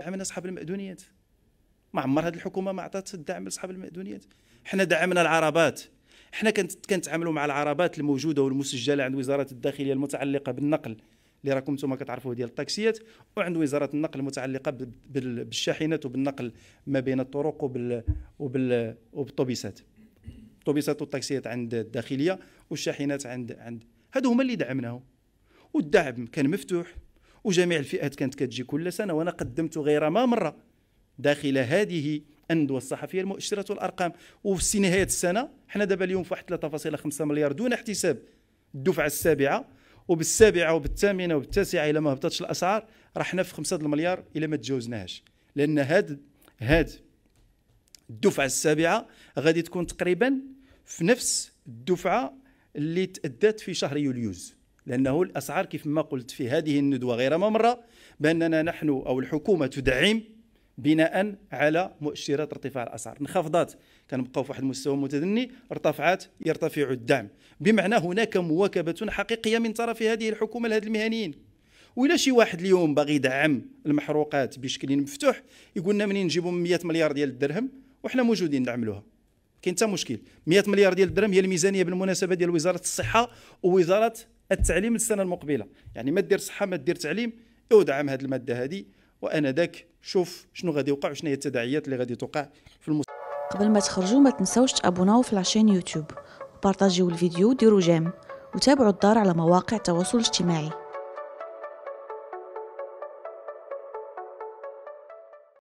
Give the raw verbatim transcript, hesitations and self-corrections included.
دعمنا أصحاب المأذونيات، ما عمر هذه الحكومة ما عطات الدعم لأصحاب المأذونيات. حنا دعمنا العربات، حنا كنتعاملوا مع العربات الموجودة والمسجلة عند وزارة الداخلية المتعلقة بالنقل اللي راكم نتوما كتعرفوه ديال الطاكسيات، وعند وزارة النقل المتعلقة بالشاحنات وبالنقل ما بين الطرق وبال وبال وبالطوبيسات. الطوبيسات والطاكسيات عند الداخلية والشاحنات عند عند هادو هما اللي دعمناهم، والدعم كان مفتوح وجميع الفئات كانت كتجي كل سنة، وأنا قدمت غير ما مرة داخل هذه الندوة الصحفية المؤشرات والأرقام. وفي نهاية السنة حنا دابا اليوم في واحد ثلاثة فاصلة خمسة مليار دون احتساب الدفعة السابعة، وبالسابعة وبالثامنة وبالتاسعة إلى ما هبطتش الأسعار راه حنا في خمسة المليار إلى ما تجاوزناهاش، لأن هاد هاد الدفعة السابعة غادي تكون تقريبا في نفس الدفعة اللي تأدت في شهر يوليوز، لأنه الأسعار كيف ما قلت في هذه الندوة غير ما مرة بأننا نحن أو الحكومة تدعم بناء على مؤشرات ارتفاع الأسعار. انخفضات كنبقاو في واحد المستوى متدني، ارتفعت يرتفع الدعم، بمعنى هناك مواكبة حقيقية من طرف هذه الحكومة لهذ المهنيين. وإلا شي واحد اليوم باغي يدعم المحروقات بشكل مفتوح يقولنا منين نجيبوا مية مليار ديال الدرهم وحنا موجودين نعملوها، كاين حتى مشكل. مية مليار ديال الدرهم هي الميزانية بالمناسبة ديال وزارة الصحة ووزارة التعليم السنة المقبلة، يعني ما دير صحة ما دير تعليم ودعم هذه المادة هذه، وانا ذاك شوف شنو غادي يوقع وشنو هي التداعيات اللي غادي توقع في المستقبل. قبل ما تخرجوا ما تنساوش تابوناو في لاشين يوتيوب وبارطاجيو الفيديو وديروا جيم وتابعوا الدار على مواقع التواصل الاجتماعي.